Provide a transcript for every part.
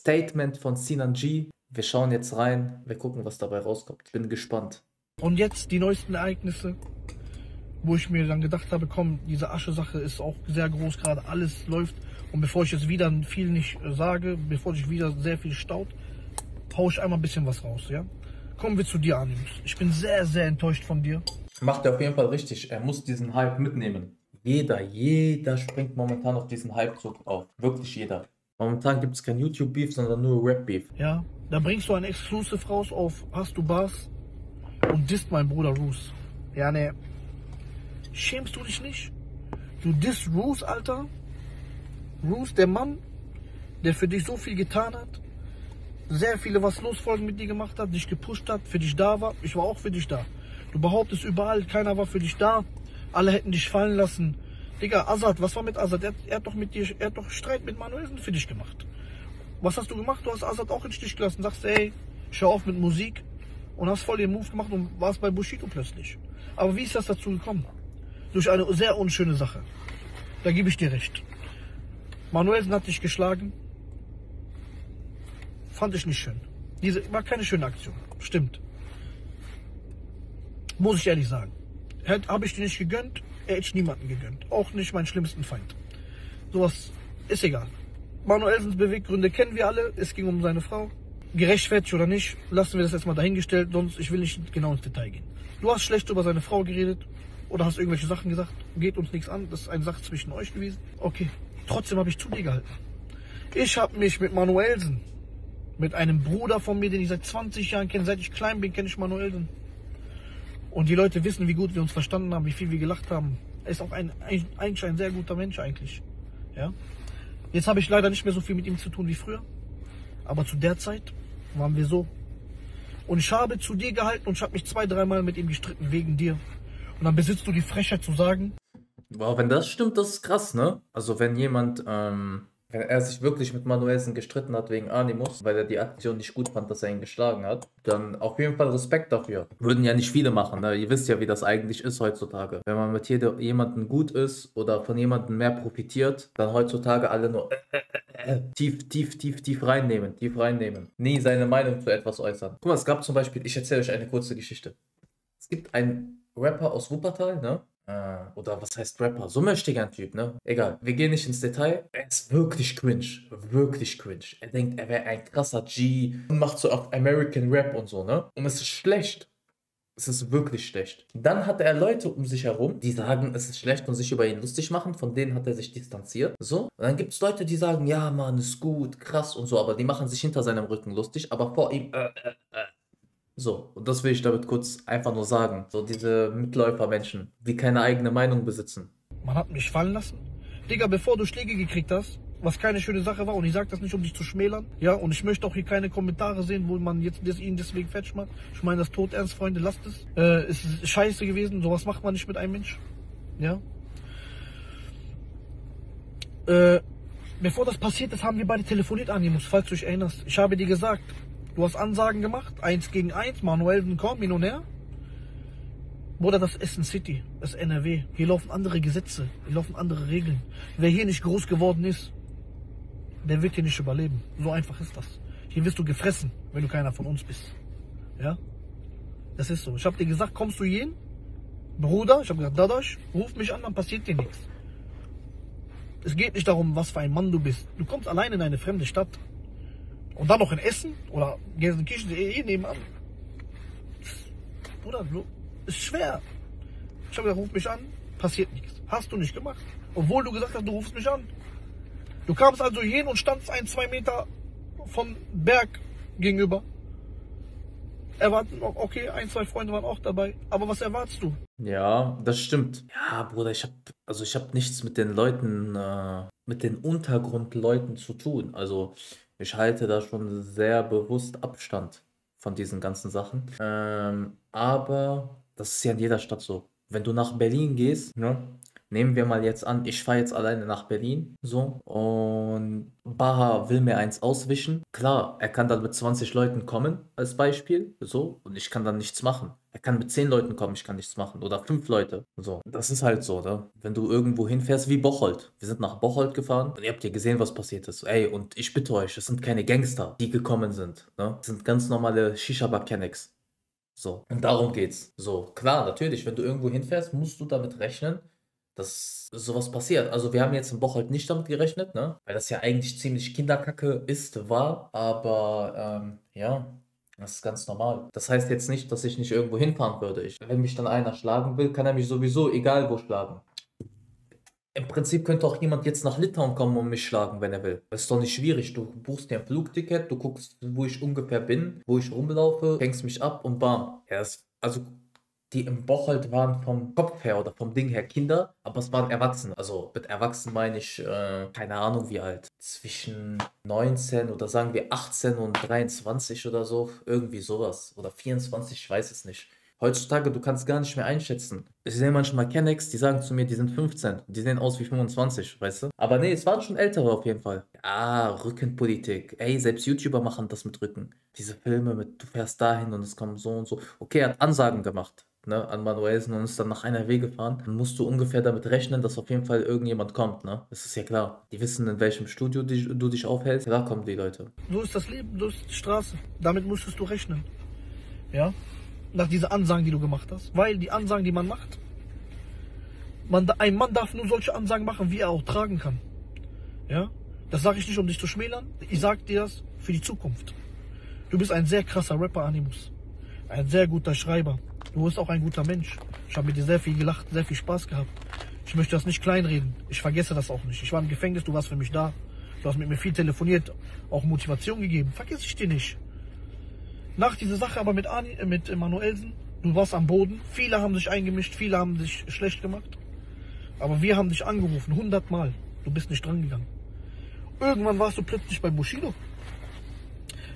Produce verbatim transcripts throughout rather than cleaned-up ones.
Statement von Sinan G. Wir schauen jetzt rein, wir gucken, was dabei rauskommt. Ich bin gespannt. Und jetzt die neuesten Ereignisse, wo ich mir dann gedacht habe, komm, diese Asche-Sache ist auch sehr groß gerade, alles läuft. Und bevor ich jetzt wieder viel nicht sage, bevor sich wieder sehr viel staut, hau ich einmal ein bisschen was raus, ja? Kommen wir zu dir, Animus. Ich bin sehr, sehr enttäuscht von dir. Macht er auf jeden Fall richtig. Er muss diesen Hype mitnehmen. Jeder, jeder springt momentan auf diesen Hypezug auf. Wirklich jeder. Momentan gibt es kein YouTube-Beef, sondern nur Rap-Beef. Ja, da bringst du ein Exclusive raus auf Hast du Bars und disst mein Bruder Rooz. Ja, ne. Schämst du dich nicht? Du disst Rooz, Alter. Rooz, der Mann, der für dich so viel getan hat, sehr viele was los Folgen mit dir gemacht hat, dich gepusht hat, für dich da war. Ich war auch für dich da. Du behauptest überall, keiner war für dich da. Alle hätten dich fallen lassen. Digga, Azad, was war mit Azad? Er, er, hat, doch mit dir, er hat doch Streit mit Manuellsen für dich gemacht. Was hast du gemacht? Du hast Azad auch in den Stich gelassen. Sagst, ey, ich hör auf mit Musik. Und hast voll den Move gemacht und warst bei Bushido plötzlich. Aber wie ist das dazu gekommen? Durch eine sehr unschöne Sache. Da gebe ich dir recht. Manuellsen hat dich geschlagen. Fand ich nicht schön. Diese war keine schöne Aktion. Stimmt. Muss ich ehrlich sagen. Habe ich dir nicht gegönnt, hätte ich niemanden gegönnt. Auch nicht meinen schlimmsten Feind. Sowas ist egal. Manuellsens Beweggründe kennen wir alle. Es ging um seine Frau. Gerechtfertigt oder nicht, lassen wir das erstmal dahingestellt. Sonst, ich will nicht genau ins Detail gehen. Du hast schlecht über seine Frau geredet oder hast irgendwelche Sachen gesagt. Geht uns nichts an. Das ist eine Sache zwischen euch gewesen. Okay. Trotzdem habe ich zu dir gehalten. Ich habe mich mit Manuellsen, mit einem Bruder von mir, den ich seit zwanzig Jahren kenne, seit ich klein bin, kenne ich Manuellsen. Und die Leute wissen, wie gut wir uns verstanden haben, wie viel wir gelacht haben. Er ist auch ein, eigentlich ein sehr guter Mensch eigentlich. Ja? Jetzt habe ich leider nicht mehr so viel mit ihm zu tun wie früher. Aber zu der Zeit waren wir so. Und ich habe zu dir gehalten und ich habe mich zwei, dreimal mit ihm gestritten wegen dir. Und dann besitzt du die Frechheit zu sagen... Wow, wenn das stimmt, das ist krass, ne? Also wenn jemand... Ähm Wenn er sich wirklich mit Manuellsen gestritten hat wegen Animus, weil er die Aktion nicht gut fand, dass er ihn geschlagen hat, dann auf jeden Fall Respekt dafür. Würden ja nicht viele machen, ne? Ihr wisst ja, wie das eigentlich ist heutzutage. Wenn man mit jeder, jemandem gut ist oder von jemandem mehr profitiert, dann heutzutage alle nur tief, tief, tief, tief reinnehmen, tief reinnehmen. Nie seine Meinung zu etwas äußern. Guck mal, es gab zum Beispiel, ich erzähle euch eine kurze Geschichte. Es gibt einen Rapper aus Wuppertal, ne? Oder was heißt Rapper? So mächtiger ein Typ, ne? Egal, wir gehen nicht ins Detail. Er ist wirklich cringe, wirklich cringe. Er denkt, er wäre ein krasser G und macht so auch American Rap und so, ne? Und es ist schlecht. Es ist wirklich schlecht. Dann hatte er Leute um sich herum, die sagen, es ist schlecht und sich über ihn lustig machen. Von denen hat er sich distanziert. So. Und dann gibt es Leute, die sagen, ja, Mann, ist gut, krass und so. Aber die machen sich hinter seinem Rücken lustig, aber vor ihm... Äh, äh, äh. So, und das will ich damit kurz einfach nur sagen. So diese Mitläufer-Menschen, die keine eigene Meinung besitzen. Man hat mich fallen lassen. Digga, bevor du Schläge gekriegt hast, was keine schöne Sache war, und ich sage das nicht, um dich zu schmälern, ja, und ich möchte auch hier keine Kommentare sehen, wo man jetzt des, ihn deswegen fertig macht. Ich meine das tot ernst, Freunde, lasst es. Äh, es ist scheiße gewesen, sowas macht man nicht mit einem Mensch. Ja. Äh, bevor das passiert ist, haben wir beide telefoniert, Animus, falls du dich erinnerst. Ich habe dir gesagt... Du hast Ansagen gemacht, eins gegen eins, Manuellsen, komm, hin und her. Bruder, das ist Essen City, das ist N R W. Hier laufen andere Gesetze, hier laufen andere Regeln. Wer hier nicht groß geworden ist, der wird hier nicht überleben. So einfach ist das. Hier wirst du gefressen, wenn du keiner von uns bist. Ja? Das ist so. Ich habe dir gesagt, kommst du hierhin? Bruder, ich habe gesagt, Dadasch, ruf mich an, dann passiert dir nichts. Es geht nicht darum, was für ein Mann du bist. Du kommst allein in eine fremde Stadt. Und dann noch in Essen oder Gelsenkirchen, eh nebenan. Bruder, ist schwer. Ich habe gesagt, ruf mich an, passiert nichts. Hast du nicht gemacht. Obwohl du gesagt hast, du rufst mich an. Du kamst also hierhin und standst ein, zwei Meter vom Berg gegenüber. Erwarten, okay, ein, zwei Freunde waren auch dabei. Aber was erwartest du? Ja, das stimmt. Ja, Bruder, ich habe also ich habe nichts mit den Leuten, äh, mit den Untergrundleuten zu tun. Also... Ich halte da schon sehr bewusst Abstand von diesen ganzen Sachen. Ähm, aber das ist ja in jeder Stadt so. Wenn du nach Berlin gehst, ne, Nehmen wir mal jetzt an, ich fahre jetzt alleine nach Berlin, so, und Baha will mir eins auswischen. Klar, er kann dann mit zwanzig Leuten kommen, als Beispiel, so, und ich kann dann nichts machen. Er kann mit zehn Leuten kommen, ich kann nichts machen. Oder fünf Leute. So. Das ist halt so, oder? Wenn du irgendwo hinfährst, wie Bocholt. Wir sind nach Bocholt gefahren und ihr habt ja gesehen, was passiert ist. Ey, und ich bitte euch, es sind keine Gangster, die gekommen sind. Ne? Das sind ganz normale Shisha-Bar-Kennex. So. Und darum geht's. So. Klar, natürlich, wenn du irgendwo hinfährst, musst du damit rechnen, dass sowas passiert. Also wir haben jetzt in Bocholt nicht damit gerechnet, ne? Weil das ja eigentlich ziemlich Kinderkacke ist, war. Aber, ähm, ja... Das ist ganz normal. Das heißt jetzt nicht, dass ich nicht irgendwo hinfahren würde. Ich, wenn mich dann einer schlagen will, kann er mich sowieso egal wo schlagen. Im Prinzip könnte auch jemand jetzt nach Litauen kommen und mich schlagen, wenn er will. Das ist doch nicht schwierig. Du buchst dir ein Flugticket, du guckst, wo ich ungefähr bin, wo ich rumlaufe, fängst mich ab und bam. Ja, das, also die im Bocholt waren vom Kopf her oder vom Ding her Kinder, aber es waren Erwachsene. Also mit Erwachsenen meine ich, äh, keine Ahnung wie alt. Zwischen neunzehn oder sagen wir achtzehn und dreiundzwanzig oder so. Irgendwie sowas. Oder vierundzwanzig, ich weiß es nicht. Heutzutage, du kannst gar nicht mehr einschätzen. Ich sehe manchmal Kennex, die sagen zu mir, die sind fünfzehn. Die sehen aus wie fünfundzwanzig, weißt du? Aber nee, es waren schon Ältere auf jeden Fall. Ah, Rückenpolitik. Ey, selbst YouTuber machen das mit Rücken. Diese Filme mit, du fährst dahin und es kommen so und so. Okay, er hat Ansagen gemacht. Ne, an Manuellsen und uns dann nach einer Wege fahren, dann musst du ungefähr damit rechnen, dass auf jeden Fall irgendjemand kommt, ne? Das ist ja klar. Die wissen, in welchem Studio dich, du dich aufhältst. Da kommen die Leute. So ist das Leben, so ist die Straße. Damit musstest du rechnen. Ja? Nach diesen Ansagen, die du gemacht hast. Weil die Ansagen, die man macht, man, ein Mann darf nur solche Ansagen machen, wie er auch tragen kann. Ja? Das sage ich nicht, um dich zu schmälern. Ich sage dir das für die Zukunft. Du bist ein sehr krasser Rapper, Animus. Ein sehr guter Schreiber. Du bist auch ein guter Mensch. Ich habe mit dir sehr viel gelacht, sehr viel Spaß gehabt. Ich möchte das nicht kleinreden. Ich vergesse das auch nicht. Ich war im Gefängnis, du warst für mich da. Du hast mit mir viel telefoniert, auch Motivation gegeben. Vergesse ich dir nicht. Nach dieser Sache aber mit, Ani, mit Manuellsen, du warst am Boden. Viele haben sich eingemischt, viele haben sich schlecht gemacht. Aber wir haben dich angerufen, hundertmal. Du bist nicht dran gegangen. Irgendwann warst du plötzlich bei Bushido.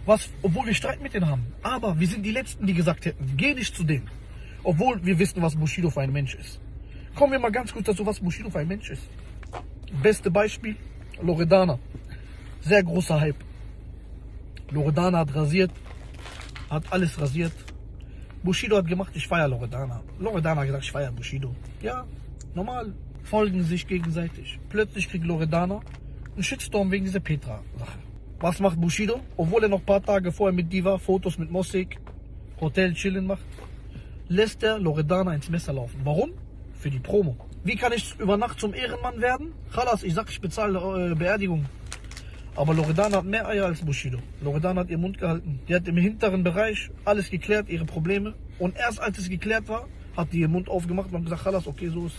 Was, obwohl wir Streit mit denen haben. Aber wir sind die Letzten, die gesagt hätten, geh nicht zu denen. Obwohl wir wissen, was Bushido für ein Mensch ist. Kommen wir mal ganz kurz dazu, was Bushido für ein Mensch ist. Beste Beispiel, Loredana. Sehr großer Hype. Loredana hat rasiert, hat alles rasiert. Bushido hat gemacht, ich feiere Loredana. Loredana hat gesagt, ich feiere Bushido. Ja, normal. Folgen sich gegenseitig. Plötzlich kriegt Loredana einen Shitstorm wegen dieser Petra-Sache. Was macht Bushido? Obwohl er noch ein paar Tage vorher mit Diva, Fotos mit Mossig, Hotel chillen macht, lässt er Loredana ins Messer laufen. Warum? Für die Promo. Wie kann ich über Nacht zum Ehrenmann werden? Chalas, ich sag, ich bezahle äh, Beerdigung. Aber Loredana hat mehr Eier als Bushido. Loredana hat ihren Mund gehalten. Die hat im hinteren Bereich alles geklärt, ihre Probleme. Und erst als es geklärt war, hat die ihren Mund aufgemacht und hat gesagt, Chalas, okay, so ist,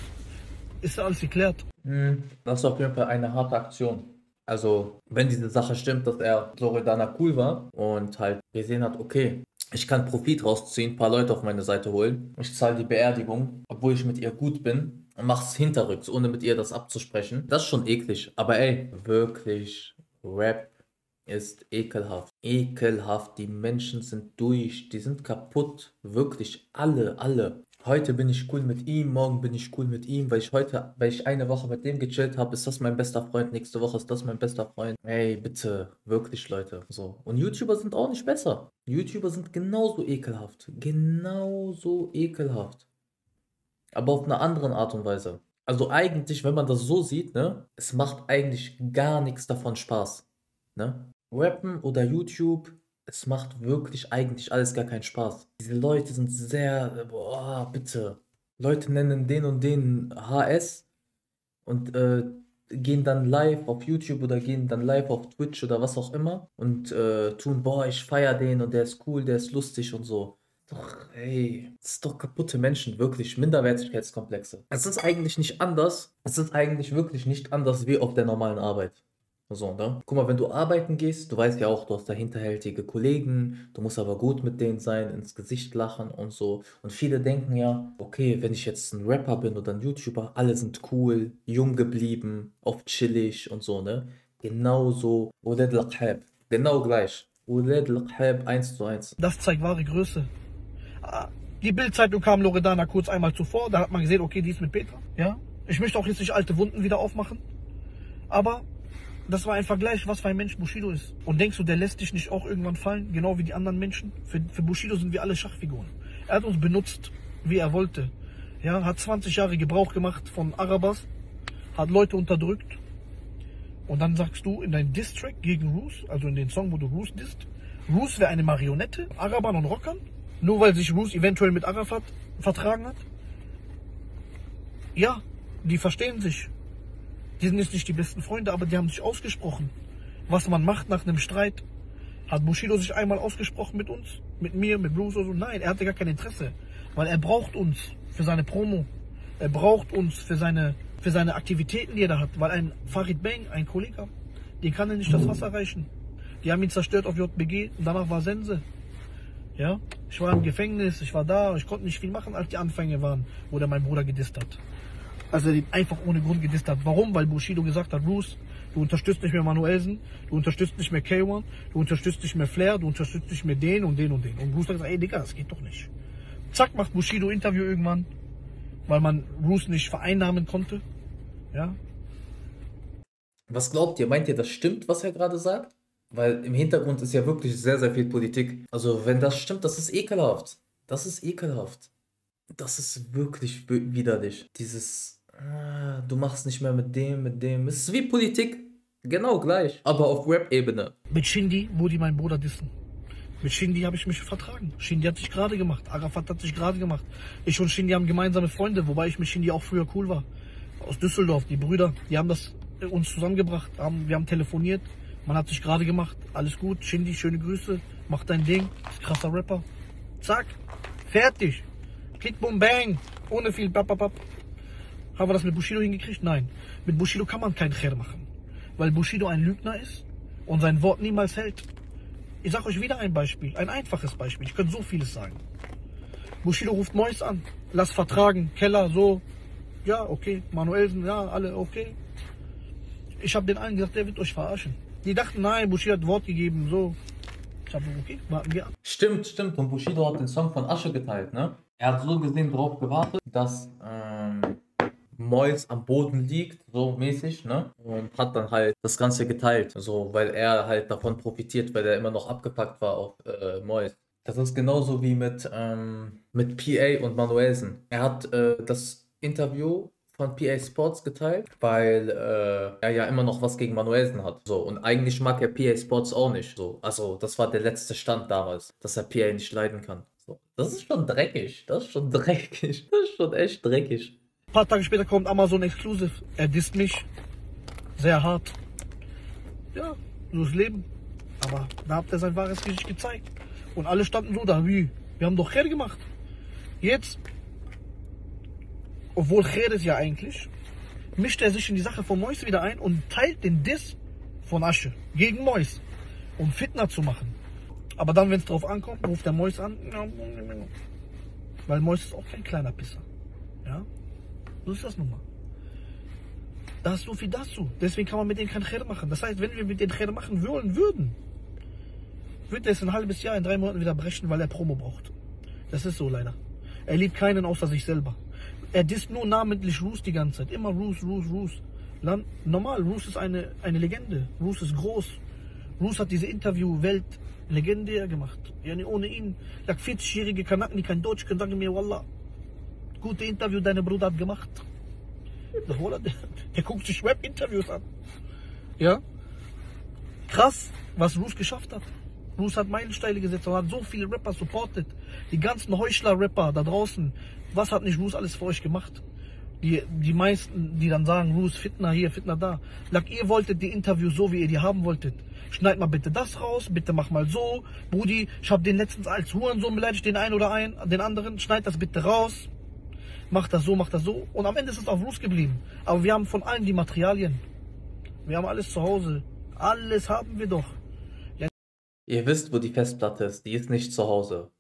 ist alles geklärt. Das ist auf jeden Fall eine harte Aktion. Also, wenn diese Sache stimmt, dass er Loredana cool war und halt gesehen hat, okay, ich kann Profit rausziehen, ein paar Leute auf meine Seite holen, ich zahle die Beerdigung, obwohl ich mit ihr gut bin und mach's hinterrücks, ohne mit ihr das abzusprechen. Das ist schon eklig, aber ey, wirklich, Rap ist ekelhaft. Ekelhaft, die Menschen sind durch, die sind kaputt, wirklich, alle, alle. Heute bin ich cool mit ihm, morgen bin ich cool mit ihm, weil ich heute, weil ich eine Woche mit dem gechillt habe, ist das mein bester Freund, nächste Woche ist das mein bester Freund. Ey, bitte, wirklich Leute, so. Und YouTuber sind auch nicht besser. YouTuber sind genauso ekelhaft, genauso ekelhaft, aber auf eine andere Art und Weise. Also eigentlich, wenn man das so sieht, ne, es macht eigentlich gar nichts davon Spaß, ne. Rappen oder YouTube... Es macht wirklich eigentlich alles gar keinen Spaß. Diese Leute sind sehr, boah, bitte. Leute nennen den und den H S und äh, gehen dann live auf YouTube oder gehen dann live auf Twitch oder was auch immer und äh, tun, boah, ich feier den und der ist cool, der ist lustig und so. Doch, ey, das ist doch kaputte Menschen, wirklich, Minderwertigkeitskomplexe. Es ist eigentlich nicht anders, es ist eigentlich wirklich nicht anders wie auf der normalen Arbeit. So, ne? Guck mal, wenn du arbeiten gehst, du weißt ja auch, du hast da hinterhältige Kollegen, du musst aber gut mit denen sein, ins Gesicht lachen und so. Und viele denken ja, okay, wenn ich jetzt ein Rapper bin oder ein YouTuber, alle sind cool, jung geblieben, oft chillig und so, ne? Genauso, genau gleich. eins zu eins. Das zeigt wahre Größe. Die Bildzeitung kam Loredana kurz einmal zuvor, da hat man gesehen, okay, die ist mit Petra, ja? Ich möchte auch jetzt nicht alte Wunden wieder aufmachen, aber das war ein Vergleich, was für ein Mensch Bushido ist. Und denkst du, der lässt dich nicht auch irgendwann fallen, genau wie die anderen Menschen? Für, für Bushido sind wir alle Schachfiguren. Er hat uns benutzt, wie er wollte. Ja, hat zwanzig Jahre Gebrauch gemacht von Arabers, hat Leute unterdrückt. Und dann sagst du in deinem Diss-Track gegen Rooz, also in den Song, wo du Rooz disst, Rooz wäre eine Marionette, Arabern und Rockern, nur weil sich Rooz eventuell mit Arafat vertragen hat. Ja, die verstehen sich. Die sind jetzt nicht die besten Freunde, aber die haben sich ausgesprochen. Was man macht nach einem Streit. Hat Bushido sich einmal ausgesprochen mit uns? Mit mir, mit Bruce oder so? Nein, er hatte gar kein Interesse. Weil er braucht uns für seine Promo. Er braucht uns für seine, für seine Aktivitäten, die er da hat. Weil ein Farid Beng, ein Kollege, den kann er nicht das Wasser reichen. Die haben ihn zerstört auf J B G und danach war Sense. Ja? Ich war im Gefängnis, ich war da, ich konnte nicht viel machen, als die Anfänge waren, wo der mein Bruder gedisst hat. Also den einfach ohne Grund gedisst hat. Warum? Weil Bushido gesagt hat, Rooz, du unterstützt nicht mehr Manuellsen, du unterstützt nicht mehr K eins, du unterstützt nicht mehr Flair, du unterstützt nicht mehr den und den und den. Und Rooz hat gesagt, ey Digga, das geht doch nicht. Zack, macht Bushido Interview irgendwann, weil man Rooz nicht vereinnahmen konnte. Ja. Was glaubt ihr? Meint ihr, das stimmt, was er gerade sagt? Weil im Hintergrund ist ja wirklich sehr, sehr viel Politik. Also wenn das stimmt, das ist ekelhaft. Das ist ekelhaft. Das ist wirklich widerlich. Dieses, ah, du machst nicht mehr mit dem, mit dem. Es ist wie Politik, genau gleich, aber auf Rap-Ebene. Mit Shindy wurde mein Bruder dissen. Mit Shindy habe ich mich vertragen. Shindy hat sich gerade gemacht, Arafat hat sich gerade gemacht. Ich und Shindy haben gemeinsame Freunde, wobei ich mit Shindy auch früher cool war. Aus Düsseldorf, die Brüder, die haben das uns zusammengebracht. Haben, wir haben telefoniert, man hat sich gerade gemacht. Alles gut, Shindy, schöne Grüße, mach dein Ding, ist krasser Rapper. Zack, fertig. Klick, boom, bang, ohne viel papapap. Haben wir das mit Bushido hingekriegt? Nein. Mit Bushido kann man keinen Kher machen. Weil Bushido ein Lügner ist und sein Wort niemals hält. Ich sage euch wieder ein Beispiel, ein einfaches Beispiel. Ich könnte so vieles sagen. Bushido ruft Mois an. Lass vertragen, Keller, so. Ja, okay. Manuellsen, ja, alle, okay. Ich habe den allen gesagt, der wird euch verarschen. Die dachten, nein, Bushido hat Wort gegeben, so. Ich habe gesagt, okay, warten wir ab. Stimmt, stimmt. Und Bushido hat den Song von Asche geteilt, ne? Er hat so gesehen darauf gewartet, dass ähm, Mois am Boden liegt, so mäßig, ne? Und hat dann halt das Ganze geteilt, so, weil er halt davon profitiert, weil er immer noch abgepackt war auf äh, Mois. Das ist genauso wie mit, ähm, mit P A und Manuellsen. Er hat äh, das Interview von P A Sports geteilt, weil äh, er ja immer noch was gegen Manuellsen hat. So, und eigentlich mag er P A Sports auch nicht. So, also das war der letzte Stand damals, dass er P A nicht leiden kann. So, das ist schon dreckig, das ist schon dreckig, das ist schon echt dreckig. Ein paar Tage später kommt Amazon Exclusive, er disst mich, sehr hart. Ja, so ist Leben, aber da hat er sein wahres Gesicht gezeigt. Und alle standen so da, wie, wir haben doch Kher gemacht. Jetzt, obwohl Kher ist ja eigentlich, mischt er sich in die Sache von Mois wieder ein und teilt den Diss von Asche gegen Mois, um Fitna zu machen. Aber dann, wenn es drauf ankommt, ruft der Mois an. Weil Mois ist auch kein kleiner Pisser. Ja? So ist das nun mal. Da ist so viel dazu. Deswegen kann man mit denen kein Kher machen. Das heißt, wenn wir mit denen Kher machen wollen würden, würde er es ein halbes Jahr, in drei Monaten wieder brechen, weil er Promo braucht. Das ist so leider. Er liebt keinen außer sich selber. Er disst nur namentlich Rooz die ganze Zeit. Immer Rooz, Rooz, Rooz. Normal, Rooz ist eine, eine Legende. Rooz ist groß. Rooz hat diese Interview-Welt legendär gemacht. Yani ohne ihn, like vierzig-jährige Kanaken, die kein Deutsch können, sagen mir, Wallah, gute Interview, deine Bruder hat gemacht. Der, Wallah, der, der guckt sich Web-Interviews an. Ja? Krass, was Rooz geschafft hat. Rooz hat Meilensteine gesetzt, und hat so viele Rapper supportet. Die ganzen Heuchler-Rapper da draußen. Was hat nicht Rooz alles für euch gemacht? Die, die meisten, die dann sagen, Rooz, Fitna hier, Fitna da. Like, ihr wolltet die Interviews so, wie ihr die haben wolltet. Schneid mal bitte das raus, bitte mach mal so. Brudi, ich hab den letztens als Hurensohn beleidigt, den einen oder einen, den anderen. Schneid das bitte raus. Mach das so, mach das so. Und am Ende ist es auf Rooz geblieben. Aber wir haben von allen die Materialien. Wir haben alles zu Hause. Alles haben wir doch. Ja. Ihr wisst, wo die Festplatte ist. Die ist nicht zu Hause.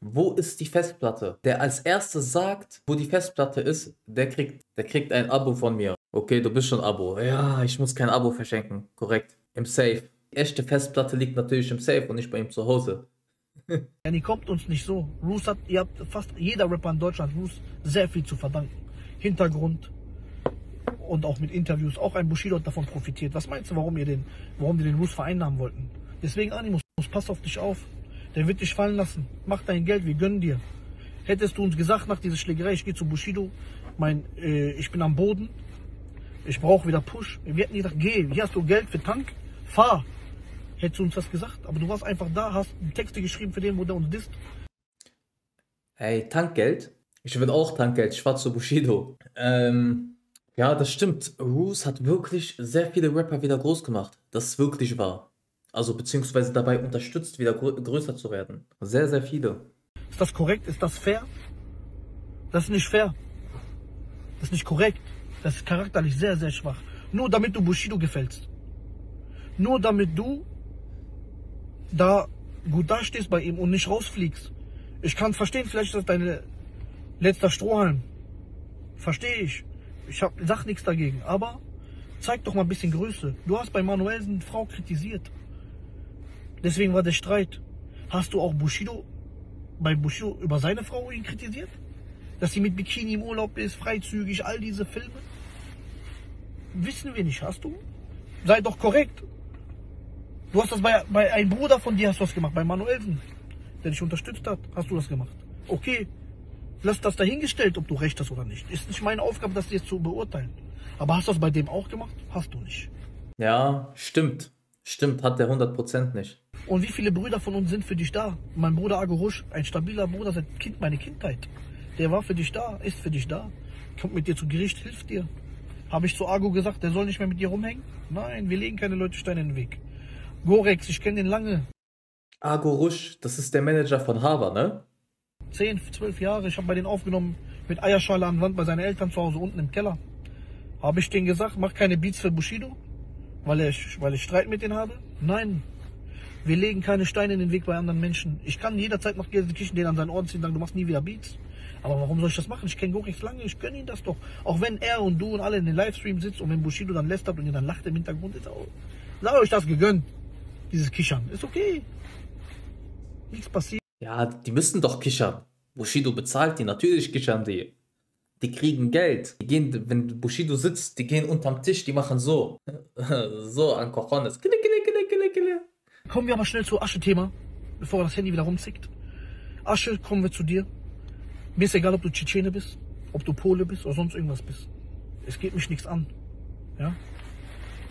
Wo ist die Festplatte? Der als Erster sagt, wo die Festplatte ist, der kriegt, der kriegt ein Abo von mir. Okay, du bist schon Abo. Ja, ich muss kein Abo verschenken. Korrekt. Im Safe. Die echte Festplatte liegt natürlich im Safe und nicht bei ihm zu Hause. Ja, die kommt uns nicht so. Rooz hat, ihr habt fast jeder Rapper in Deutschland Rooz sehr viel zu verdanken. Hintergrund, und auch mit Interviews, auch ein Bushido hat davon profitiert. Was meinst du, warum ihr den, warum die den Rus vereinnahmen wollten? Deswegen Animus, pass auf dich auf. Der wird dich fallen lassen. Mach dein Geld, wir gönnen dir. Hättest du uns gesagt nach dieser Schlägerei, ich gehe zu Bushido, mein, äh, ich bin am Boden, ich brauche wieder Push. Wir hätten gedacht, geh, hier hast du Geld für Tank, fahr. Hättest du uns das gesagt, aber du warst einfach da, hast Texte geschrieben für den, wo der uns disst. Hey, Tankgeld? Ich will auch Tankgeld, ich war zu Bushido. Ähm, ja, das stimmt. Rooz hat wirklich sehr viele Rapper wieder groß gemacht. Das ist wirklich wahr. Also beziehungsweise dabei unterstützt, wieder grö größer zu werden. Sehr, sehr viele. Ist das korrekt? Ist das fair? Das ist nicht fair. Das ist nicht korrekt. Das ist charakterlich sehr, sehr schwach. Nur damit du Bushido gefällst. Nur damit du da gut dastehst bei ihm und nicht rausfliegst. Ich kann verstehen, vielleicht ist das dein letzter Strohhalm. Verstehe ich. Ich hab, sag nichts dagegen. Aber zeig doch mal ein bisschen Größe. Du hast bei Manuellsen eine Frau kritisiert. Deswegen war der Streit. Hast du auch Bushido, bei Bushido über seine Frau ihn kritisiert? Dass sie mit Bikini im Urlaub ist, freizügig, all diese Filme? Wissen wir nicht, hast du? Sei doch korrekt. Du hast das bei, bei einem Bruder von dir hast du das gemacht, bei Manuellsen, der dich unterstützt hat, hast du das gemacht. Okay, lass das dahingestellt, ob du recht hast oder nicht. Ist nicht meine Aufgabe, das jetzt zu beurteilen. Aber hast du das bei dem auch gemacht? Hast du nicht. Ja, stimmt. Stimmt, hat der hundert Prozent nicht. Und wie viele Brüder von uns sind für dich da? Mein Bruder Argo Rusch, ein stabiler Bruder seit Kind, meine Kindheit. Der war für dich da, ist für dich da. Kommt mit dir zu Gericht, hilft dir. Habe ich zu Argo gesagt, der soll nicht mehr mit dir rumhängen? Nein, wir legen keine Leute Steine in den Weg. Gorex, ich kenne den lange. Argo Rusch, das ist der Manager von Hava, ne? Zehn, zwölf Jahre, ich habe bei denen aufgenommen, mit Eierschale an Wand bei seinen Eltern zu Hause unten im Keller. Habe ich denen gesagt, mach keine Beats für Bushido, weil ich, weil ich Streit mit denen habe? Nein. Wir legen keine Steine in den Weg bei anderen Menschen. Ich kann jederzeit nach Gelsenkirchen den an seinen Orden ziehen und sagen, du machst nie wieder Beats. Aber warum soll ich das machen? Ich kenne Gorex lange, ich gönne ihn das doch. Auch wenn er und du und alle in den Livestream sitzt und wenn Bushido dann lästert und ihr dann lacht im Hintergrund, ist auch, sei euch das gegönnt, dieses Kichern. Ist okay. Nichts passiert. Ja, die müssen doch kichern. Bushido bezahlt die, natürlich kichern die. Die kriegen Geld. Die gehen, wenn Bushido sitzt, die gehen unterm Tisch, die machen so. so an Kochones. Kommen wir aber schnell zu Asche-Thema, bevor das Handy wieder rumzickt. Asche, kommen wir zu dir. Mir ist egal, ob du Tschetschene bist, ob du Pole bist oder sonst irgendwas bist. Es geht mich nichts an. Ja?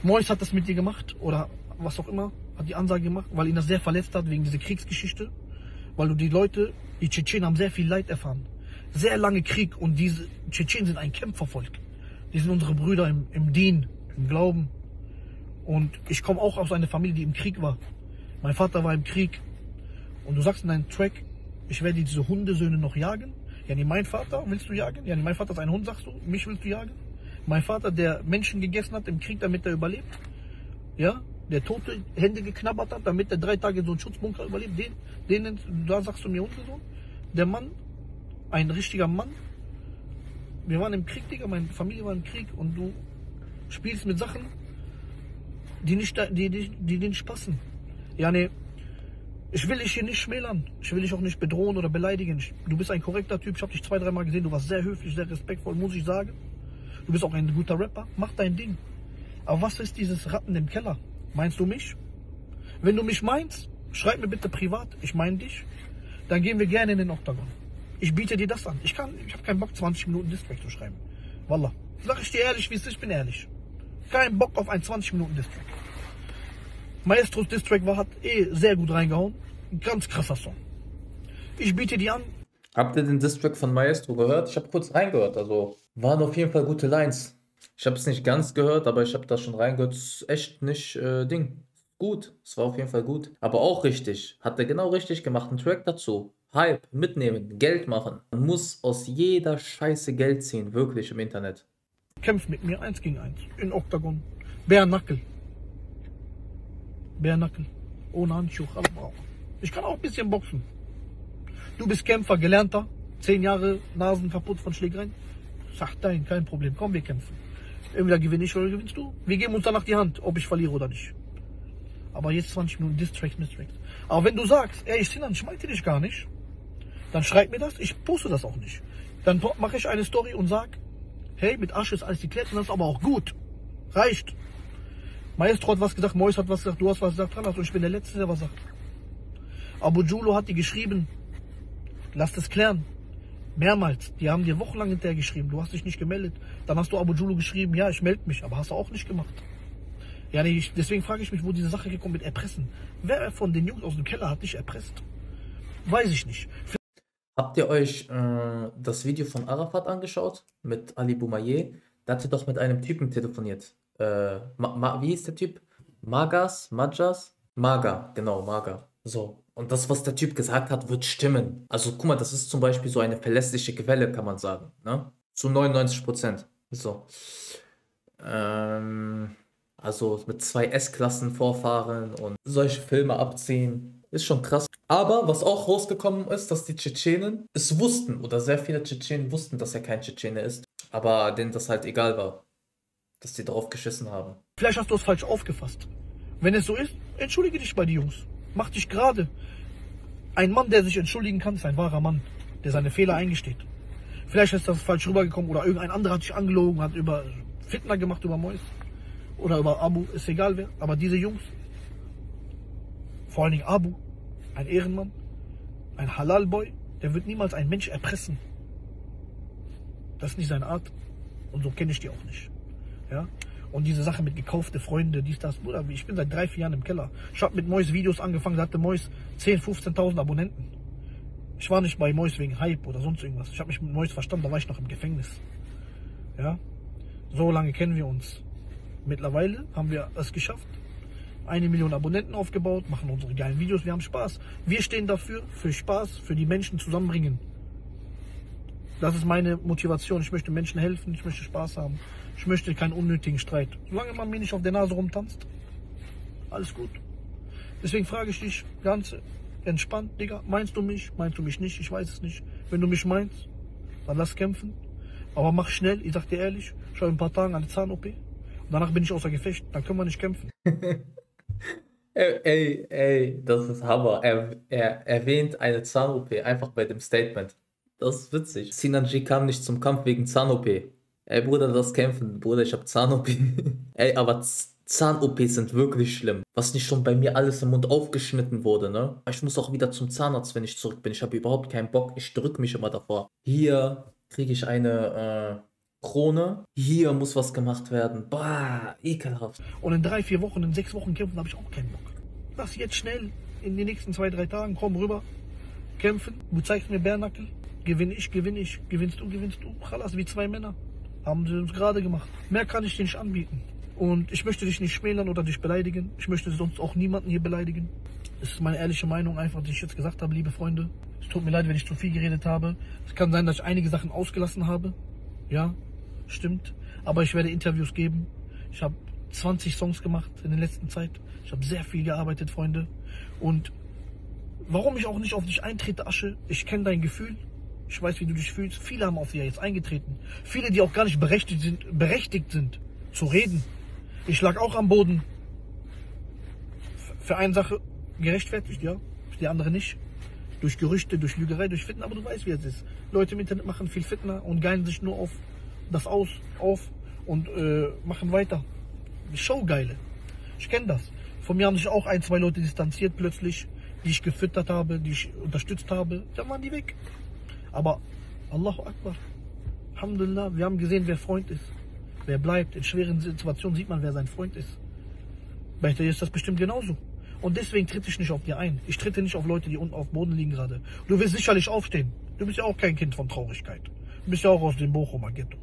Mois hat das mit dir gemacht oder was auch immer, hat die Ansage gemacht, weil ihn das sehr verletzt hat wegen dieser Kriegsgeschichte. Weil du die Leute, die Tschetschenen haben sehr viel Leid erfahren. Sehr lange Krieg und diese Tschetschenen sind ein Kämpfervolk. Die sind unsere Brüder im, im Dien, im Glauben. Und ich komme auch aus einer Familie, die im Krieg war. Mein Vater war im Krieg. Und du sagst in deinem Track, ich werde diese Hundesöhne noch jagen. Ja, nee, mein Vater willst du jagen? Ja, nee, mein Vater ist ein Hund, sagst du? Mich willst du jagen? Mein Vater, der Menschen gegessen hat im Krieg, damit er überlebt. Ja, der tote Hände geknabbert hat, damit er drei Tage in so einen Schutzbunker überlebt. Den, den, da sagst du mir Hundesohn? Der Mann, ein richtiger Mann. Wir waren im Krieg, Digga, meine Familie war im Krieg. Und du spielst mit Sachen, die nicht, die, die, die nicht passen. Ja, nee, ich will dich hier nicht schmälern. Ich will dich auch nicht bedrohen oder beleidigen. Ich, du bist ein korrekter Typ. Ich habe dich zwei, dreimal gesehen. Du warst sehr höflich, sehr respektvoll, muss ich sagen. Du bist auch ein guter Rapper. Mach dein Ding. Aber was ist dieses Ratten im Keller? Meinst du mich? Wenn du mich meinst, schreib mir bitte privat. Ich meine dich. Dann gehen wir gerne in den Oktagon. Ich biete dir das an. Ich kann, ich habe keinen Bock, zwanzig Minuten Distrack zu schreiben. Wallah. Sag ich dir ehrlich, wie es ist. Ich bin ehrlich. Kein Bock auf einen zwanzig Minuten Distrack. Maestros Distrack war, hat eh sehr gut reingehauen. Ein ganz krasser Song. Ich biete die an. Habt ihr den Distrack von Maestro gehört? Ich habe kurz reingehört. Also waren auf jeden Fall gute Lines. Ich habe es nicht ganz gehört, aber ich habe da schon reingehört. Das ist echt nicht äh, Ding. Gut. Es war auf jeden Fall gut. Aber auch richtig. Hat er genau richtig gemacht. Einen Track dazu. Hype. Mitnehmen. Geld machen. Man muss aus jeder Scheiße Geld ziehen. Wirklich im Internet. Kämpf mit mir. Eins gegen eins. In Oktagon. Bärnackel. Bärnackel, ohne Handschuh, aber ich kann auch ein bisschen boxen. Du bist Kämpfer, Gelernter, zehn Jahre Nasen kaputt von Schlägereien. Sag dein, kein Problem, komm, wir kämpfen. Entweder gewinne ich oder gewinnst du. Wir geben uns danach die Hand, ob ich verliere oder nicht. Aber jetzt zwanzig Minuten Distracks, Mistracks. Aber wenn du sagst, ey, ich Sinan, ich meinte dich gar nicht, dann schreib mir das, ich poste das auch nicht. Dann mache ich eine Story und sag, hey, mit Asche ist alles geklärt und das ist aber auch gut. Reicht. Maestro hat was gesagt, Mois hat was gesagt, du hast was gesagt, dran hast und ich bin der Letzte, der was sagt. Abu Gullo hat dir geschrieben, lass das klären. Mehrmals. Die haben dir wochenlang hinterher geschrieben, du hast dich nicht gemeldet. Dann hast du Abu Gullo geschrieben, ja, ich melde mich, aber hast du auch nicht gemacht. Ja, nee, ich, deswegen frage ich mich, wo diese Sache gekommen mit Erpressen. Wer von den Jungs aus dem Keller hat dich erpresst? Weiß ich nicht. Habt ihr euch äh, das Video von Arafat angeschaut? Mit Ali Boumaye? Da hat er doch mit einem Typen telefoniert. Äh, ma, ma, wie ist der Typ? Magas? Majas? Maga, genau, Maga. So. Und das, was der Typ gesagt hat, wird stimmen. Also guck mal, das ist zum Beispiel so eine verlässliche Quelle, kann man sagen. Ne? Zu neunundneunzig Prozent. So. Ähm... Also mit zwei S-Klassen vorfahren und solche Filme abziehen. Ist schon krass. Aber was auch rausgekommen ist, dass die Tschetschenen es wussten. Oder sehr viele Tschetschenen wussten, dass er kein Tschetschene ist. Aber denen das halt egal war. Dass die drauf geschissen haben. Vielleicht hast du es falsch aufgefasst. Wenn es so ist, entschuldige dich bei den Jungs. Mach dich gerade. Ein Mann, der sich entschuldigen kann, ist ein wahrer Mann. Der seine Fehler eingesteht. Vielleicht ist das falsch rübergekommen. Oder irgendein anderer hat dich angelogen, hat über Fitna gemacht, über Mois. Oder über Abu, ist egal wer, aber diese Jungs, vor allen Dingen Abu, ein Ehrenmann, ein Halal-Boy, der wird niemals einen Mensch erpressen. Das ist nicht seine Art und so kenne ich die auch nicht. Ja? Und diese Sache mit gekaufte Freunde, dies, das, Bruder, ich bin seit drei, vier Jahren im Keller. Ich habe mit Mois Videos angefangen, da hatte Mois zehntausend, fünfzehntausend Abonnenten. Ich war nicht bei Mois wegen Hype oder sonst irgendwas. Ich habe mich mit Mois verstanden, da war ich noch im Gefängnis. Ja? So lange kennen wir uns. Mittlerweile haben wir es geschafft, eine Million Abonnenten aufgebaut, machen unsere geilen Videos, wir haben Spaß. Wir stehen dafür, für Spaß, für die Menschen zusammenbringen. Das ist meine Motivation. Ich möchte Menschen helfen, ich möchte Spaß haben. Ich möchte keinen unnötigen Streit. Solange man mir nicht auf der Nase rumtanzt, alles gut. Deswegen frage ich dich ganz entspannt, Digga, meinst du mich? Meinst du mich nicht? Ich weiß es nicht. Wenn du mich meinst, dann lass kämpfen. Aber mach schnell, ich sag dir ehrlich, ich habe in ein paar Tagen eine Zahn-O P. Danach bin ich außer Gefecht, dann können wir nicht kämpfen. ey, ey, ey, das ist Hammer. Er, er erwähnt eine Zahn-O P einfach bei dem Statement. Das ist witzig. Sinan G kam nicht zum Kampf wegen Zahn-O P. Ey, Bruder, das Kämpfen. Bruder, ich hab Zahn-O P. Ey, aber Zahn-O Ps sind wirklich schlimm. Was nicht schon bei mir alles im Mund aufgeschnitten wurde, ne? Ich muss auch wieder zum Zahnarzt, wenn ich zurück bin. Ich habe überhaupt keinen Bock. Ich drück mich immer davor. Hier kriege ich eine, äh... Krone, hier muss was gemacht werden. Bah, ekelhaft. Und in drei, vier Wochen, in sechs Wochen kämpfen, habe ich auch keinen Bock. Lass jetzt schnell, in den nächsten zwei, drei Tagen, komm rüber, kämpfen. Du zeigst mir Bärnackel, gewinne ich, gewinne ich, gewinnst du, gewinnst du. Chalas, wie zwei Männer. Haben sie uns gerade gemacht. Mehr kann ich dir nicht anbieten. Und ich möchte dich nicht schmälern oder dich beleidigen. Ich möchte sonst auch niemanden hier beleidigen. Das ist meine ehrliche Meinung, einfach, die ich jetzt gesagt habe, liebe Freunde. Es tut mir leid, wenn ich zu viel geredet habe. Es kann sein, dass ich einige Sachen ausgelassen habe. Ja. Stimmt, aber ich werde Interviews geben. Ich habe zwanzig Songs gemacht in der letzten Zeit. Ich habe sehr viel gearbeitet, Freunde. Und warum ich auch nicht auf dich eintrete, Asche, ich kenne dein Gefühl. Ich weiß, wie du dich fühlst. Viele haben auf dich jetzt eingetreten. Viele, die auch gar nicht berechtigt sind, berechtigt sind zu reden. Ich lag auch am Boden. Für eine Sache gerechtfertigt, ja, für die andere nicht. Durch Gerüchte, durch Lügerei, durch Fitna, aber du weißt, wie es ist. Leute im Internet machen viel Fitna und geilen sich nur auf das aus, auf und äh, machen weiter. Showgeile. Ich kenne das. Von mir haben sich auch ein, zwei Leute distanziert plötzlich, die ich gefüttert habe, die ich unterstützt habe. Dann waren die weg. Aber Allahu Akbar. Alhamdulillah, wir haben gesehen, wer Freund ist. Wer bleibt. In schweren Situationen sieht man, wer sein Freund ist. Bei dir ist das bestimmt genauso. Und deswegen tritt ich nicht auf dir ein. Ich trete nicht auf Leute, die unten auf dem Boden liegen gerade. Du wirst sicherlich aufstehen. Du bist ja auch kein Kind von Traurigkeit. Du bist ja auch aus dem Bochumer Ghetto.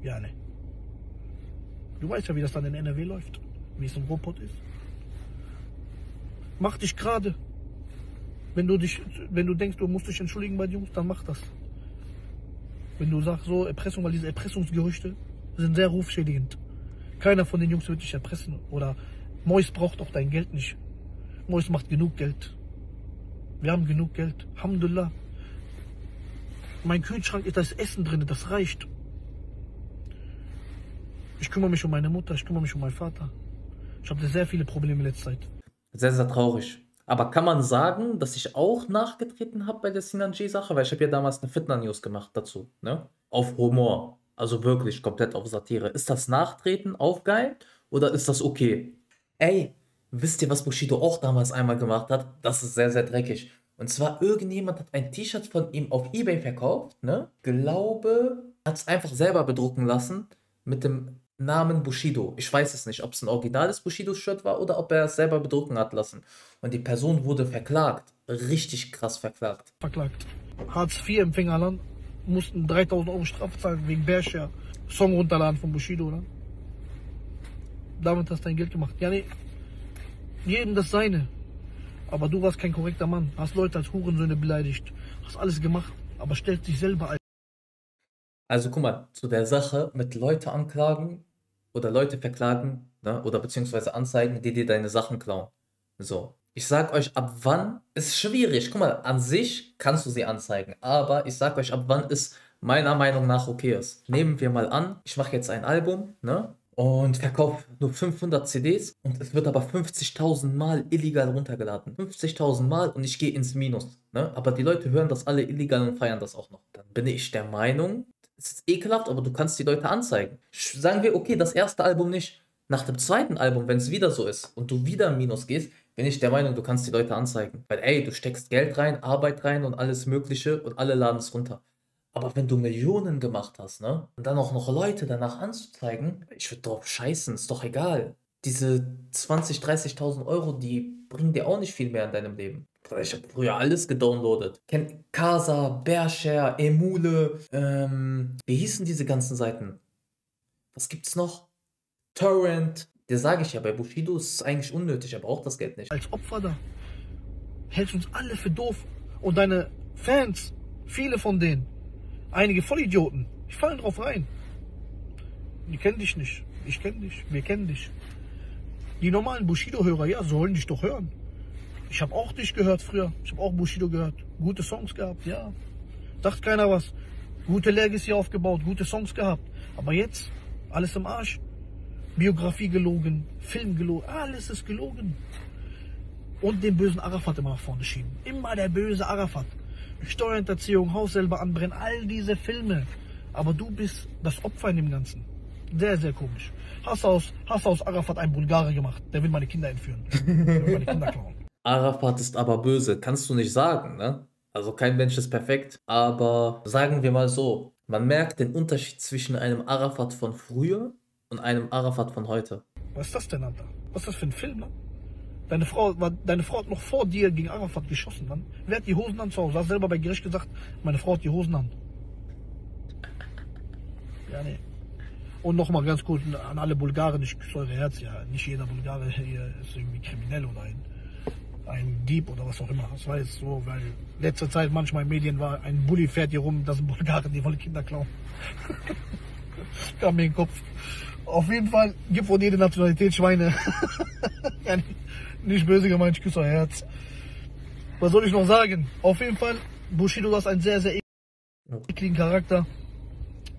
Ja, ne. Du weißt ja, wie das dann in N R W läuft. Wie es im Robot ist. Mach dich gerade. Wenn du dich, wenn du denkst, du musst dich entschuldigen bei den Jungs, dann mach das. Wenn du sagst, so Erpressung, weil diese Erpressungsgerüchte sind sehr rufschädigend. Keiner von den Jungs wird dich erpressen. Oder Mois braucht auch dein Geld nicht. Mois macht genug Geld. Wir haben genug Geld. Alhamdulillah. Mein Kühlschrank ist das Essen drin, das reicht. Ich kümmere mich um meine Mutter, ich kümmere mich um meinen Vater. Ich habe sehr viele Probleme in letzter Zeit. Sehr, sehr traurig. Aber kann man sagen, dass ich auch nachgetreten habe bei der Sinan G-Sache? Weil ich habe ja damals eine Fitna-News gemacht dazu, ne? Auf Humor. Also wirklich komplett auf Satire. Ist das Nachtreten aufgeilen oder ist das okay? Ey, wisst ihr, was Bushido auch damals einmal gemacht hat? Das ist sehr, sehr dreckig. Und zwar, irgendjemand hat ein T-Shirt von ihm auf eBay verkauft, ne? Glaube, hat es einfach selber bedrucken lassen mit dem Namen Bushido. Ich weiß es nicht, ob es ein originales Bushido-Shirt war oder ob er es selber bedrucken hat lassen. Und die Person wurde verklagt. Richtig krass verklagt. Verklagt. Hartz vier-Empfängerland mussten dreitausend Euro Strafe zahlen wegen Bärscher. Song runterladen von Bushido, ne? Damit hast du dein Geld gemacht. Ja, nee. Jedem das Seine. Aber du warst kein korrekter Mann. Hast Leute als Hurensöhne beleidigt. Hast alles gemacht, aber stellst dich selber als... Also guck mal, zu der Sache mit Leute anklagen oder Leute verklagen, ne, oder beziehungsweise anzeigen, die dir deine Sachen klauen. So. Ich sag euch, ab wann ist schwierig. Guck mal, an sich kannst du sie anzeigen. Aber ich sag euch, ab wann es meiner Meinung nach okay ist. Nehmen wir mal an, ich mache jetzt ein Album, ne? Und verkaufe nur fünfhundert C Ds und es wird aber fünfzigtausend Mal illegal runtergeladen. fünfzigtausend Mal und ich gehe ins Minus. Ne? Aber die Leute hören das alle illegal und feiern das auch noch. Dann bin ich der Meinung, es ist ekelhaft, aber du kannst die Leute anzeigen. Sagen wir, okay, das erste Album nicht. Nach dem zweiten Album, wenn es wieder so ist und du wieder im Minus gehst, bin ich der Meinung, du kannst die Leute anzeigen. Weil ey, du steckst Geld rein, Arbeit rein und alles Mögliche und alle laden es runter. Aber wenn du Millionen gemacht hast, ne? Und dann auch noch Leute danach anzuzeigen, ich würde drauf scheißen, ist doch egal. Diese zwanzigtausend, dreißigtausend Euro, die bringen dir auch nicht viel mehr in deinem Leben. Ich habe früher alles gedownloadet. Ken Casa, Bearshare, Emule, ähm, wie hießen diese ganzen Seiten? Was gibt's noch? Torrent. Der sage ich ja, bei Bushido ist es eigentlich unnötig, er braucht das Geld nicht. Als Opfer da, hältst uns alle für doof. Und deine Fans, viele von denen, einige Vollidioten, die fallen drauf rein. Die kennen dich nicht. Ich kenne dich. Wir kennen dich. Die normalen Bushido-Hörer, ja, sollen dich doch hören. Ich habe auch dich gehört früher. Ich habe auch Bushido gehört. Gute Songs gehabt, ja. Dacht keiner was. Gute Legacy aufgebaut, gute Songs gehabt. Aber jetzt, alles im Arsch. Biografie gelogen, Film gelogen, alles ist gelogen. Und den bösen Arafat immer nach vorne schieben. Immer der böse Arafat. Steuerhinterziehung, Haus selber anbrennen, all diese Filme. Aber du bist das Opfer in dem Ganzen. Sehr, sehr komisch. Hast aus, hast aus Arafat einen Bulgare gemacht. Der will meine Kinder entführen. Der will meine Kinder klauen. Arafat ist aber böse. Kannst du nicht sagen, ne? Also kein Mensch ist perfekt. Aber sagen wir mal so, man merkt den Unterschied zwischen einem Arafat von früher und einem Arafat von heute. Was ist das denn, Alter? Was ist das für ein Film, Mann? Deine Frau, war, deine Frau hat noch vor dir gegen Arafat geschossen, Mann. Wer hat die Hosen an zu Hause? Hast selber bei Gericht gesagt, meine Frau hat die Hosen an. Ja, nee. Und nochmal ganz kurz an alle Bulgaren, ich küsse eure Herz, ja. Nicht jeder Bulgare hier ist irgendwie kriminell oder ein, ein Dieb oder was auch immer. Das war jetzt so, weil in letzter Zeit manchmal in Medien war, ein Bulli fährt hier rum, das sind Bulgaren, die wollen Kinder klauen. Kam mir in den Kopf. Auf jeden Fall gibt von jeder Nationalität Schweine. Ja, nicht böse gemeint, ich küsse euer Herz. Was soll ich noch sagen? Auf jeden Fall, Bushido, du hast einen sehr, sehr ekligen Charakter.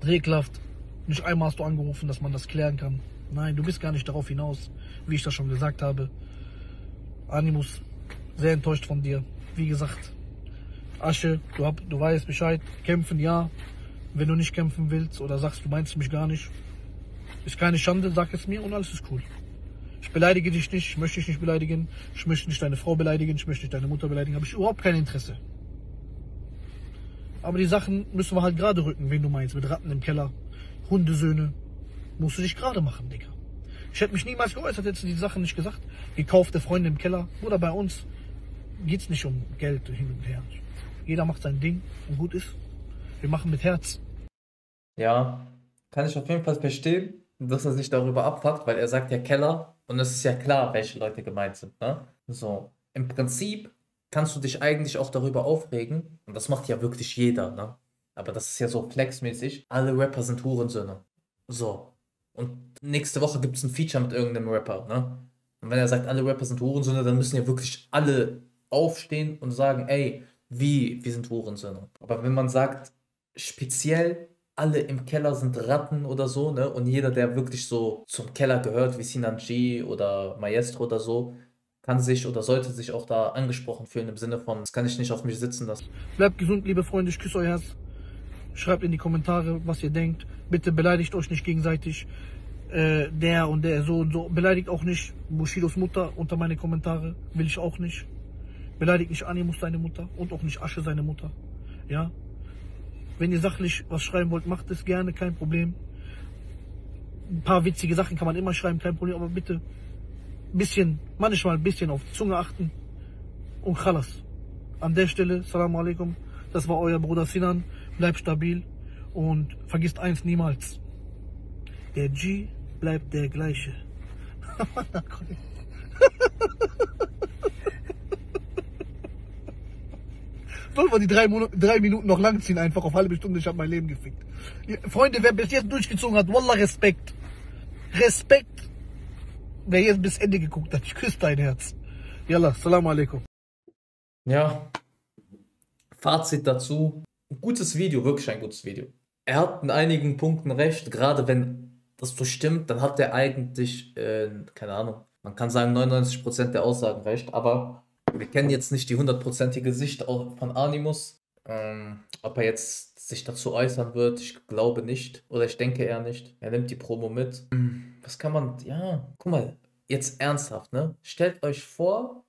Regelhaft. Nicht einmal hast du angerufen, dass man das klären kann. Nein, du bist gar nicht darauf hinaus, wie ich das schon gesagt habe. Animus, sehr enttäuscht von dir. Wie gesagt, Asche, du, hab, du weißt Bescheid. Kämpfen, ja. Wenn du nicht kämpfen willst oder sagst, du meinst mich gar nicht, ist keine Schande, sag es mir und alles ist cool. Ich beleidige dich nicht, ich möchte dich nicht beleidigen, ich möchte nicht deine Frau beleidigen, ich möchte nicht deine Mutter beleidigen, habe ich überhaupt kein Interesse. Aber die Sachen müssen wir halt gerade rücken, wen du meinst, mit Ratten im Keller, Hundesöhne, musst du dich gerade machen, Digga. Ich hätte mich niemals geäußert, hättest du die Sachen nicht gesagt. Gekaufte Freunde im Keller oder bei uns geht es nicht um Geld hin und her. Jeder macht sein Ding und gut ist. Wir machen mit Herz. Ja, kann ich auf jeden Fall verstehen, dass er sich darüber abfuckt, weil er sagt ja Keller und es ist ja klar, welche Leute gemeint sind, ne? So, im Prinzip kannst du dich eigentlich auch darüber aufregen und das macht ja wirklich jeder, ne? Aber das ist ja so flexmäßig, alle Rapper sind Hurensöhne. So, und nächste Woche gibt es ein Feature mit irgendeinem Rapper, ne? Und wenn er sagt, alle Rapper sind Hurensöhne, dann müssen ja wirklich alle aufstehen und sagen, ey, wie, wir sind Hurensöhne. Aber wenn man sagt, speziell alle im Keller sind Ratten oder so, ne? Und jeder, der wirklich so zum Keller gehört, wie Sinan G oder Maestro oder so, kann sich oder sollte sich auch da angesprochen fühlen im Sinne von, das kann ich nicht auf mich sitzen lassen. Bleibt gesund, liebe Freunde, ich küsse euer Herz. Schreibt in die Kommentare, was ihr denkt. Bitte beleidigt euch nicht gegenseitig. Äh, der und der so und so. Beleidigt auch nicht Bushidos Mutter unter meine Kommentare. Will ich auch nicht. Beleidigt nicht Animus seine Mutter und auch nicht Asche seine Mutter. Ja? Wenn ihr sachlich was schreiben wollt, macht es gerne, kein Problem. Ein paar witzige Sachen kann man immer schreiben, kein Problem. Aber bitte ein bisschen, manchmal ein bisschen auf die Zunge achten. Und Khalas. An der Stelle, Salam Alaikum. Das war euer Bruder Sinan. Bleibt stabil und vergisst eins niemals. Der G bleibt der gleiche. Soll man die drei, Monate, drei Minuten noch langziehen, einfach auf halbe Stunde, ich habe mein Leben gefickt. Freunde, wer bis jetzt durchgezogen hat, Wallah, Respekt. Respekt, wer jetzt bis Ende geguckt hat, ich küsse dein Herz. Yallah, Salam Alaikum. Ja, Fazit dazu. Ein gutes Video, wirklich ein gutes Video. Er hat in einigen Punkten recht, gerade wenn das so stimmt, dann hat er eigentlich, äh, keine Ahnung, man kann sagen neunundneunzig Prozent der Aussagen recht, aber wir kennen jetzt nicht die hundertprozentige Sicht von Animus. Ähm, ob er jetzt sich dazu äußern wird, ich glaube nicht, oder ich denke eher nicht. Er nimmt die Promo mit. Was kann man, ja, guck mal, jetzt ernsthaft, ne? Stellt euch vor,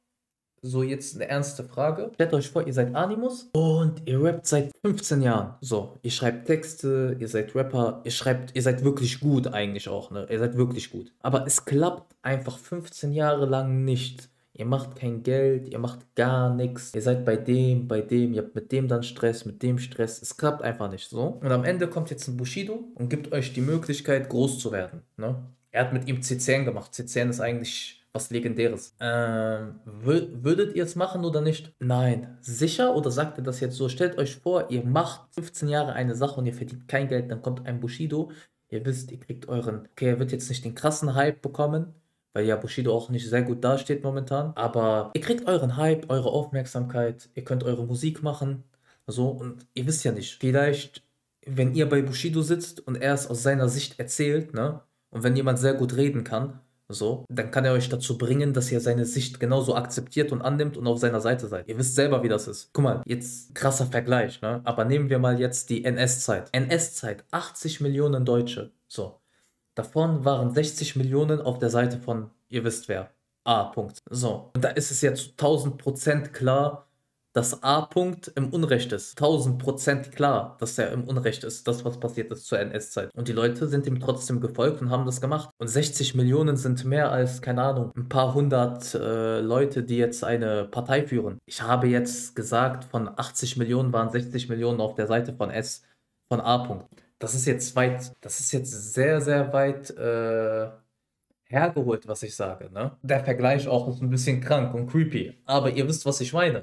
so jetzt eine ernste Frage. Stellt euch vor, ihr seid Animus und ihr rappt seit fünfzehn Jahren. So, ihr schreibt Texte, ihr seid Rapper, ihr schreibt, ihr seid wirklich gut eigentlich auch, ne? Ihr seid wirklich gut. Aber es klappt einfach fünfzehn Jahre lang nicht. Ihr macht kein Geld, ihr macht gar nichts. Ihr seid bei dem, bei dem, ihr habt mit dem dann Stress, mit dem Stress. Es klappt einfach nicht so. Und am Ende kommt jetzt ein Bushido und gibt euch die Möglichkeit, groß zu werden, ne? Er hat mit ihm C zehn gemacht. C zehn ist eigentlich was Legendäres. Ähm, wür würdet ihr es machen oder nicht? Nein. Sicher? Oder sagt ihr das jetzt so? Stellt euch vor, ihr macht fünfzehn Jahre eine Sache und ihr verdient kein Geld, dann kommt ein Bushido. Ihr wisst, ihr kriegt euren... Okay, er wird jetzt nicht den krassen Hype bekommen, weil ja Bushido auch nicht sehr gut dasteht momentan. Aber ihr kriegt euren Hype, eure Aufmerksamkeit, ihr könnt eure Musik machen. So, und ihr wisst ja nicht. Vielleicht, wenn ihr bei Bushido sitzt und er es aus seiner Sicht erzählt, ne? Und wenn jemand sehr gut reden kann, so, dann kann er euch dazu bringen, dass ihr seine Sicht genauso akzeptiert und annimmt und auf seiner Seite seid. Ihr wisst selber, wie das ist. Guck mal, jetzt krasser Vergleich, ne? Aber nehmen wir mal jetzt die N S-Zeit. N S-Zeit, achtzig Millionen Deutsche. So, davon waren sechzig Millionen auf der Seite von, ihr wisst wer, A. Punkt. So, und da ist es jetzt tausend Prozent klar, dass A. Punkt im Unrecht ist. tausend Prozent klar, dass er im Unrecht ist. Das, was passiert ist zur N S-Zeit. Und die Leute sind ihm trotzdem gefolgt und haben das gemacht. Und sechzig Millionen sind mehr als, keine Ahnung, ein paar hundert äh, Leute, die jetzt eine Partei führen. Ich habe jetzt gesagt, von achtzig Millionen waren sechzig Millionen auf der Seite von S, von A. Punkt. Das ist jetzt weit, das ist jetzt sehr, sehr weit äh, hergeholt, was ich sage, ne? Der Vergleich auch ist ein bisschen krank und creepy. Aber ihr wisst, was ich meine.